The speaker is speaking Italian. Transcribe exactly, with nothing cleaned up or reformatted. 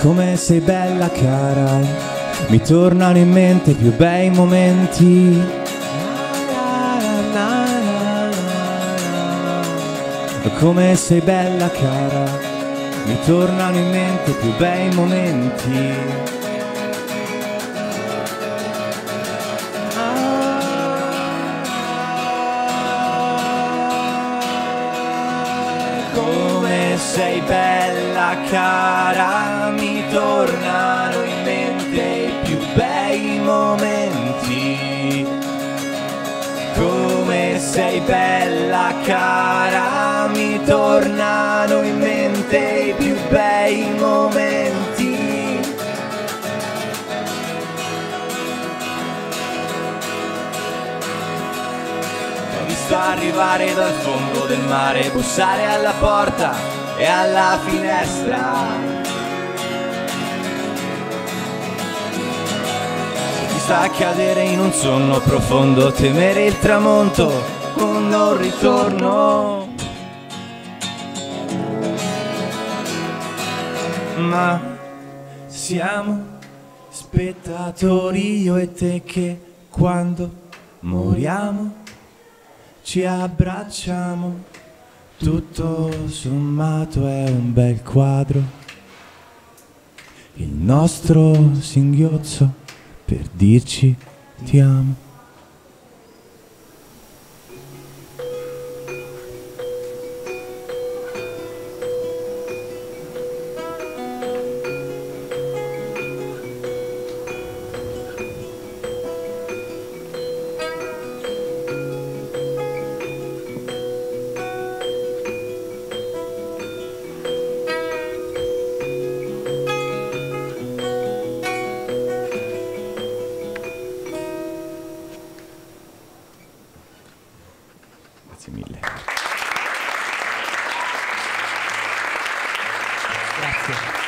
come sei bella cara, mi tornano in mente più bei momenti. Come sei bella cara, mi tornano in mente più bei momenti. Come sei bella cara, mi tornano in mente i più bei momenti. Come sei bella cara, mi tornano in mente i più bei momenti. Ho visto arrivare dal fondo del mare, bussare alla porta e alla finestra. Ho visto cadere in un sonno profondo, temere il tramonto, un non ritorno. Ma siamo spettatori, io e te, che quando moriamo ci abbracciamo. Tutto sommato è un bel quadro, il nostro singhiozzo per dirci ti amo. Grazie mille. Grazie.